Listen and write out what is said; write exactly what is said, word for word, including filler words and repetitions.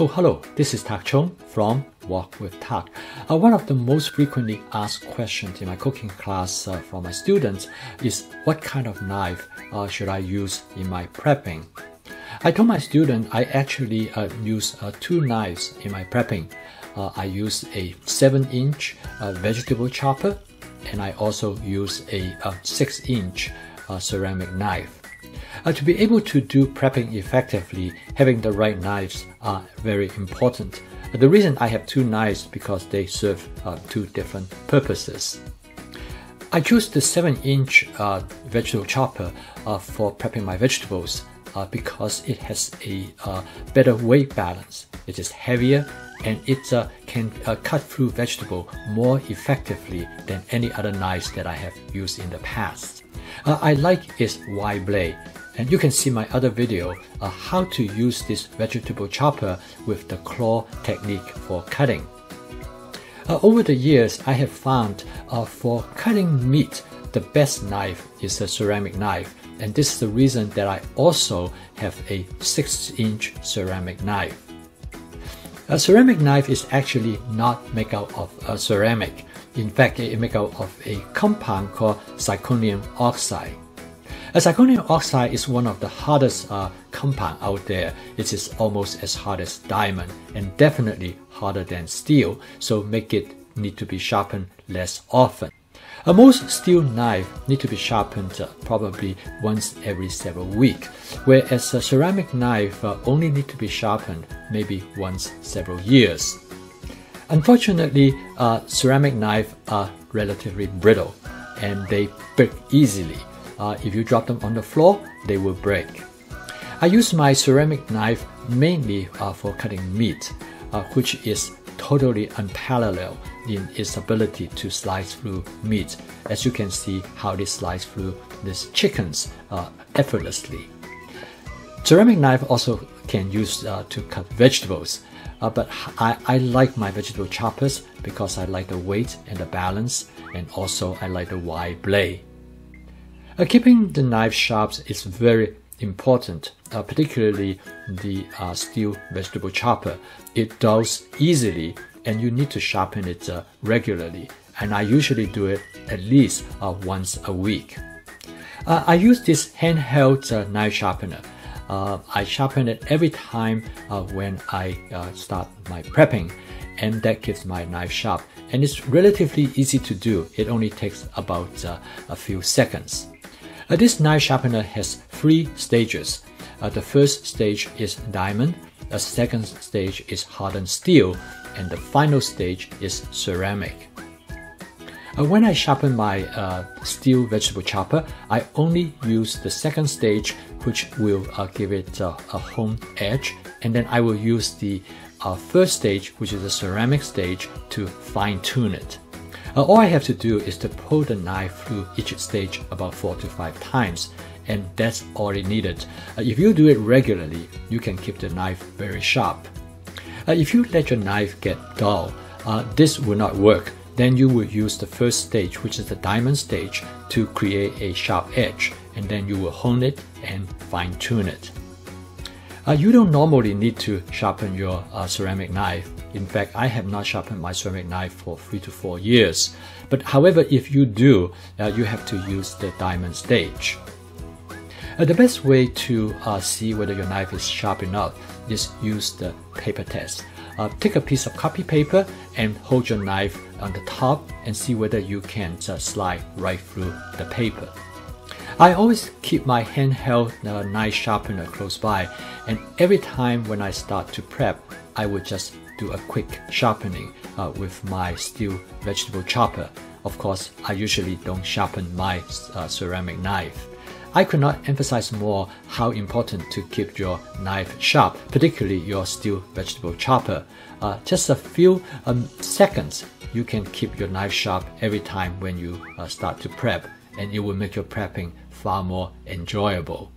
Oh, hello, this is Tak Chung from Walk with Tak. Uh, one of the most frequently asked questions in my cooking class uh, from my students is what kind of knife uh, should I use in my prepping? I told my student I actually uh, use uh, two knives in my prepping. Uh, I use a seven inch uh, vegetable chopper, and I also use a six inch uh, ceramic knife. Uh, to be able to do prepping effectively, having the right knives are very important. Uh, the reason I have two knives because they serve uh, two different purposes. I choose the seven inch uh, vegetable chopper uh, for prepping my vegetables uh, because it has a uh, better weight balance. It is heavier and it uh, can uh, cut through vegetable more effectively than any other knives that I have used in the past. Uh, I like its wide blade, and you can see my other video uh, how to use this vegetable chopper with the claw technique for cutting. Uh, over the years, I have found uh, for cutting meat, the best knife is a ceramic knife, and this is the reason that I also have a six inch ceramic knife. A ceramic knife is actually not made out of uh, ceramic. In fact, it is made out of a compound called zirconium oxide. A zirconium oxide is one of the hardest uh, compounds out there. It is almost as hard as diamond and definitely harder than steel, so make it need to be sharpened less often. Uh, most steel knives need to be sharpened uh, probably once every several weeks, whereas a ceramic knife uh, only need to be sharpened maybe once several years. Unfortunately, uh, ceramic knives are relatively brittle and they break easily. Uh, if you drop them on the floor, they will break. I use my ceramic knife mainly uh, for cutting meat, uh, which is totally unparalleled in its ability to slice through meat, as you can see how they slice through these chickens uh, effortlessly. Ceramic knife also can use uh, to cut vegetables, uh, but I, I like my vegetable choppers because I like the weight and the balance, and also I like the wide blade. Uh, keeping the knife sharp is very important, uh, particularly the uh, steel vegetable chopper. It dulls easily and you need to sharpen it uh, regularly, and I usually do it at least uh, once a week. Uh, I use this handheld uh, knife sharpener. Uh, I sharpen it every time uh, when I uh, start my prepping, and that keeps my knife sharp, and it's relatively easy to do. It only takes about uh, a few seconds. Uh, this knife sharpener has three stages. Uh, the first stage is diamond, the second stage is hardened steel, and the final stage is ceramic. Uh, when I sharpen my uh, steel vegetable chopper, I only use the second stage, which will uh, give it uh, a honed edge, and then I will use the uh, first stage, which is the ceramic stage, to fine-tune it. Uh, all I have to do is to pull the knife through each stage about four to five times, and that's all it needed. Uh, if you do it regularly, you can keep the knife very sharp. Uh, if you let your knife get dull, uh, this will not work. Then you will use the first stage, which is the diamond stage, to create a sharp edge, and then you will hone it and fine-tune it. Uh, you don't normally need to sharpen your uh, ceramic knife. In fact, I have not sharpened my ceramic knife for three to four years. But however, if you do, uh, you have to use the diamond stage. Uh, the best way to uh, see whether your knife is sharp enough is use the paper test. Uh, take a piece of copy paper and hold your knife on the top and see whether you can uh, slide right through the paper. I always keep my handheld uh, knife sharpener close by, and every time when I start to prep, I will just do a quick sharpening uh, with my steel vegetable chopper. Of course, I usually don't sharpen my uh, ceramic knife. I could not emphasize more how important to keep your knife sharp, particularly your steel vegetable chopper. Uh, just a few um, seconds, you can keep your knife sharp every time when you uh, start to prep, and it will make your prepping far more enjoyable.